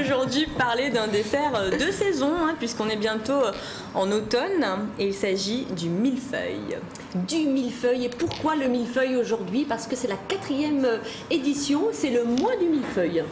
aujourd'hui parler d'un dessert de saison, hein, puisqu'on est bientôt en automne, et il s'agit du millefeuille. Du millefeuille. Et pourquoi le millefeuille aujourd'hui? Parce que c'est la 4e édition, c'est le mois du millefeuille.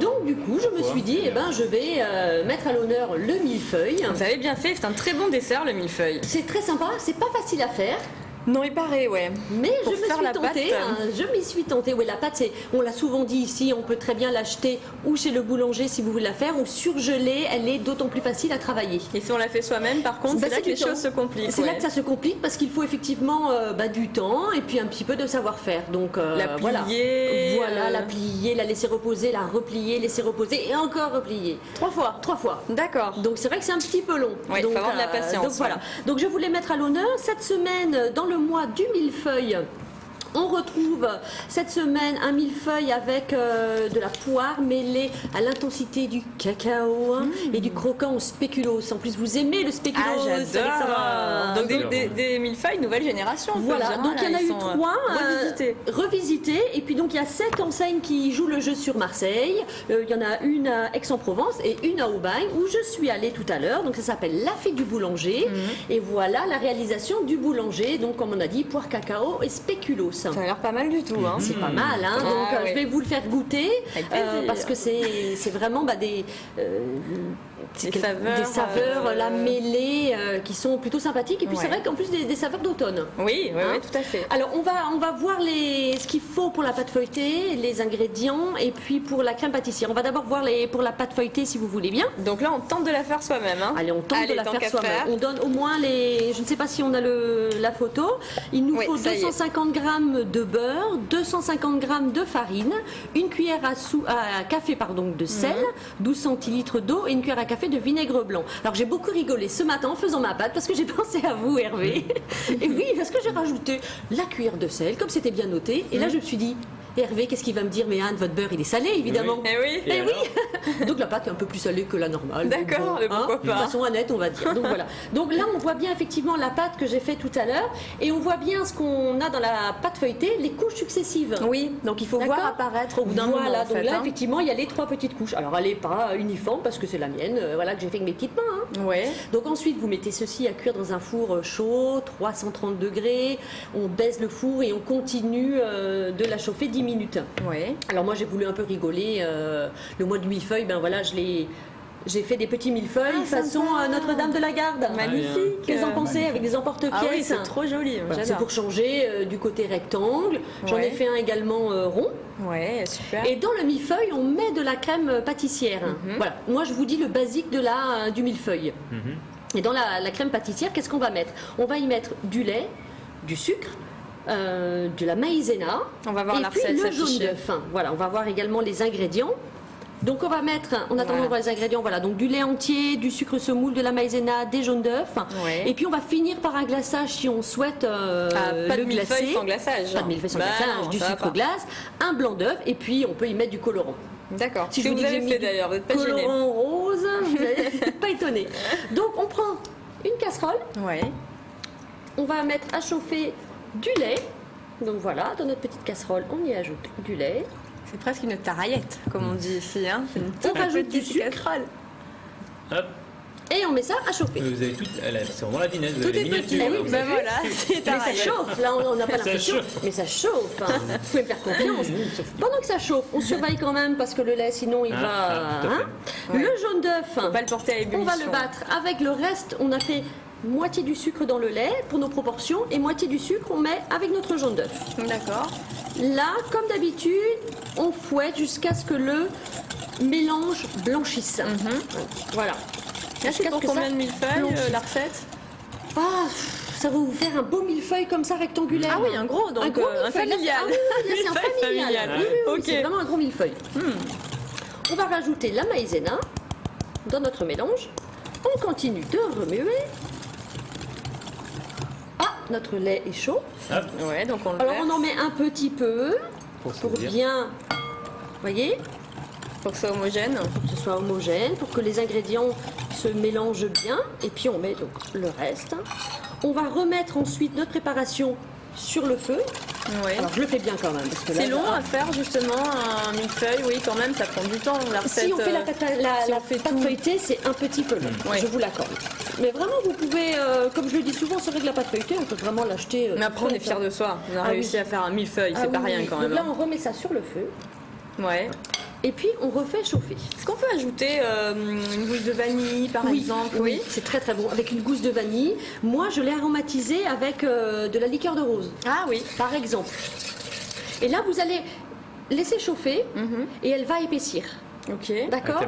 Donc du coup, je me suis dit, eh ben, je vais mettre à l'honneur le millefeuille. Vous avez bien fait, c'est un très bon dessert le millefeuille. C'est très sympa, c'est pas facile à faire. Non, il paraît, ouais. Mais pour je me suis tentée, hein, je m'y suis tentée. Oui, la pâte, on l'a souvent dit ici, on peut très bien l'acheter ou chez le boulanger si vous voulez la faire, ou surgelée, elle est d'autant plus facile à travailler. Et si on la fait soi-même, par contre, c'est là que les choses se compliquent. C'est là que ça se complique parce qu'il faut effectivement du temps et puis un petit peu de savoir-faire. Donc la plier, voilà, la plier, la laisser reposer, la replier, laisser reposer et encore replier. 3 fois. D'accord. Donc c'est vrai que c'est un petit peu long. Oui, il faut avoir de la patience. Donc voilà. Donc je voulais mettre à l'honneur cette semaine dans le mois du millefeuille. On retrouve cette semaine un millefeuille avec de la poire mêlée à l'intensité du cacao et du croquant au spéculoos. En plus, vous aimez le spéculoos. Ah, j'adore. Donc des millefeuilles nouvelle génération. Voilà. Donc il y en a eu 3 revisités. Et puis donc il y a 7 enseignes qui jouent le jeu sur Marseille. Il y en a une à Aix-en-Provence et une à Aubagne où je suis allée tout à l'heure. Donc ça s'appelle La Fille du Boulanger. Et voilà la réalisation du boulanger. Donc comme on a dit, poire, cacao et spéculoos. Ça a l'air pas mal du tout. Hein. C'est pas mal. Hein. Donc, je vais vous le faire goûter parce que c'est vraiment des saveurs la mêlée qui sont plutôt sympathiques. Et puis c'est vrai qu'en plus des saveurs d'automne. Oui, oui, oui, tout à fait. Alors on va voir ce qu'il faut pour la pâte feuilletée, les ingrédients et puis pour la crème pâtissière. On va d'abord voir pour la pâte feuilletée si vous voulez bien. Donc là on tente de la faire soi-même. Hein. Allez, on tente de la faire soi-même. On donne au moins je ne sais pas si on a la photo. Il nous faut 250 g de beurre, 250 g de farine, une cuillère à café de sel, 12 centilitres d'eau et une cuillère à café de vinaigre blanc. Alors j'ai beaucoup rigolé ce matin en faisant ma pâte parce que j'ai pensé à vous, Hervé. Et oui, parce que j'ai rajouté la cuillère de sel, comme c'était bien noté. Et là, je me suis dit, Hervé, qu'est-ce qu'il va me dire? Mais Anne, votre beurre, il est salé, évidemment. Et oui. Donc la pâte est un peu plus salée que la normale. D'accord, mais pourquoi pas. De toute façon, Annette, on va dire. Donc voilà. Donc là, on voit bien effectivement la pâte que j'ai faite tout à l'heure. Et on voit bien ce qu'on a dans la pâte feuilletée, les couches successives. Oui. Donc il faut voir apparaître au bout d'un moment. Voilà, donc là, effectivement, il y a les 3 petites couches. Alors elle n'est pas uniforme parce que c'est la mienne, voilà, que j'ai fait avec mes petites mains. Hein. Ouais. Donc ensuite, vous mettez ceci à cuire dans un four chaud, 330 degrés. On baisse le four et on continue de la chauffer 10 minutes. Ouais. Alors moi j'ai voulu un peu rigoler, le mois du millefeuille, ben voilà, j'ai fait des petits millefeuilles façon Notre-Dame de la Garde. Magnifique. Qu'est-ce que vous en pensez? Avec des emporte-pièces. Ah oui, c'est trop joli. Voilà. C'est pour changer du côté rectangle. J'en ai fait un également rond. Ouais, super. Et dans le millefeuille, on met de la crème pâtissière. Voilà. Moi je vous dis le basique du millefeuille. Et dans la crème pâtissière, qu'est-ce qu'on va mettre? On va y mettre du lait, du sucre, de la maïzena, on va voir et puis le jaune d'œuf. Voilà, on va voir également les ingrédients. Donc on va mettre, en attendant de voir les ingrédients, voilà, donc du lait entier, du sucre semoule, de la maïzena, des jaunes d'œuf. Et puis on va finir par un glaçage si on souhaite pas de millefeuille sans glaçage. Pas de millefeuille sans glaçage, du sucre glace, un blanc d'œuf et puis on peut y mettre du colorant. D'accord, si vous avez fait d'ailleurs, vous n'êtes pas gêné. Colorant rose, vous n'êtes pas étonné. Donc on prend une casserole, on va mettre à chauffer du lait, donc voilà, dans notre petite casserole, on y ajoute du lait. C'est presque une taraillette, comme on dit ici. Hein. On rajoute du sucre. Hop. Et on met ça à chauffer. Vous avez tout, c'est vraiment la vinette. Tout est petit. Ben voilà, mais ça chauffe. Là, on n'a pas l'impression, mais ça chauffe. Hein. Vous pouvez me faire confiance. Pendant que ça chauffe, on surveille quand même parce que le lait, sinon, il va. Le jaune d'œuf, on va le porter à ébullition. On va le battre avec le reste. On a fait moitié du sucre dans le lait pour nos proportions et moitié du sucre on met avec notre jaune d'œuf. D'accord. Là, comme d'habitude, on fouette jusqu'à ce que le mélange blanchisse. Voilà. Là, c'est pour combien de millefeuilles la recette? Ça va vous faire un beau millefeuille comme ça rectangulaire. Ah oui, un gros, donc un familial. C'est un familial. C'est vraiment un gros millefeuille. On va rajouter la maïzena dans notre mélange. On continue de remuer. Notre lait est chaud. Donc on le verse. On en met un petit peu pour bien, voyez, pour que ce soit homogène, pour que les ingrédients se mélangent bien. Et puis on met donc le reste. On va remettre ensuite notre préparation sur le feu Oui. Alors je le fais bien quand même. C'est long à faire justement un millefeuille, oui quand même, ça prend du temps. La recette, si on fait la pâte feuilletée, c'est un petit peu long, oui. Je vous l'accorde. Mais vraiment vous pouvez, comme je le dis souvent, c'est vrai que la pâte feuilletée, on peut vraiment l'acheter. Mais après on est fiers de soi, on a réussi à faire un millefeuille, c'est pas rien quand même. Donc là on remet ça sur le feu. Ouais. Et puis on refait chauffer. Est-ce qu'on peut ajouter une gousse de vanille par exemple? Oui, c'est très très bon. Avec une gousse de vanille, moi je l'ai aromatisée avec de la liqueur de rose. Ah oui. Par exemple. Et là vous allez laisser chauffer et elle va épaissir. Ok. D'accord.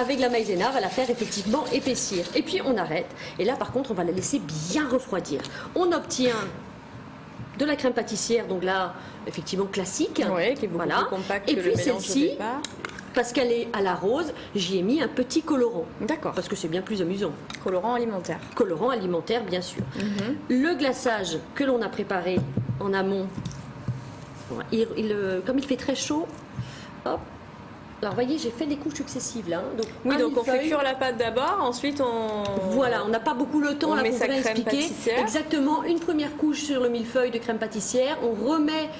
Avec la maïzena, on va la faire effectivement épaissir. Et puis on arrête. Et là par contre on va la laisser bien refroidir. On obtient de la crème pâtissière, donc là, effectivement classique. Oui, qui est beaucoup plus compacte que le mélange au départ. Et puis celle-ci, parce qu'elle est à la rose, j'y ai mis un petit colorant. D'accord. Parce que c'est bien plus amusant. Colorant alimentaire. Colorant alimentaire, bien sûr. Le glaçage que l'on a préparé en amont, comme il fait très chaud, hop. Alors, voyez, j'ai fait des couches successives là. Donc, donc on fait cuire la pâte d'abord, ensuite on... Voilà, on n'a pas beaucoup le temps là pour bien expliquer. Exactement, une première couche sur le millefeuille de crème pâtissière. On remet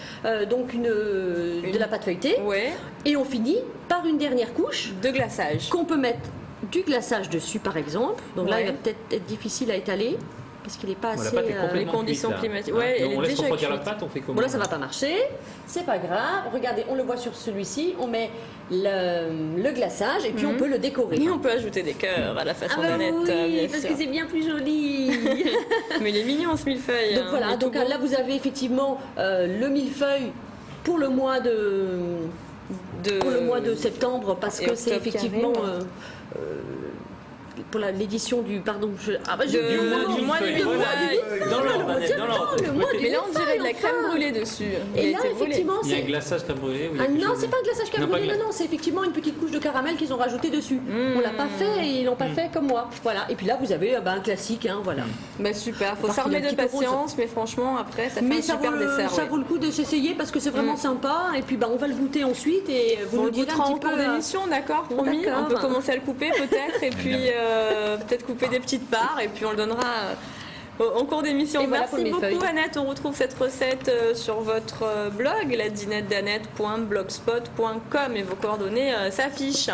donc de la pâte feuilletée. Ouais. Et on finit par une dernière couche de glaçage. Qu'on peut mettre du glaçage dessus par exemple. Donc là, il va peut-être être difficile à étaler. Parce qu'il n'est pas assez les conditions climatiques. On laisse refroidir la pâte, on fait comment? Bon là ça ne va pas marcher, c'est pas grave. Regardez, on le voit sur celui-ci, on met le glaçage et puis on peut le décorer. Et on peut ajouter des cœurs à la façon d'Annette. Oui, parce que c'est bien plus joli. Mais il est mignon ce millefeuille. Donc voilà, donc là vous avez effectivement le millefeuille pour le mois de septembre, parce que c'est effectivement... pour l'édition du mois du millefeuille. Mais là on dirait de la crème brûlée dessus. Et là effectivement c'est un glaçage crème brûlée. Non, c'est pas un glaçage crème brûlée, non, c'est effectivement une petite couche de caramel qu'ils ont rajouté dessus. On l'a pas fait et ils l'ont pas fait comme moi. Voilà. Et puis là vous avez un classique, voilà. Super. Faut s'armer de patience, mais franchement après ça fait un super dessert. Ça vaut le coup de s'essayer parce que c'est vraiment sympa. Et puis on va le goûter ensuite et vous nous direz un petit peu d'émission, d'accord? Promis. On peut commencer à le couper peut-être et puis peut-être couper des petites parts et puis on le donnera en cours d'émission. Merci beaucoup Annette, on retrouve cette recette sur votre blog, ladinettedannette.blogspot.com et vos coordonnées s'affichent.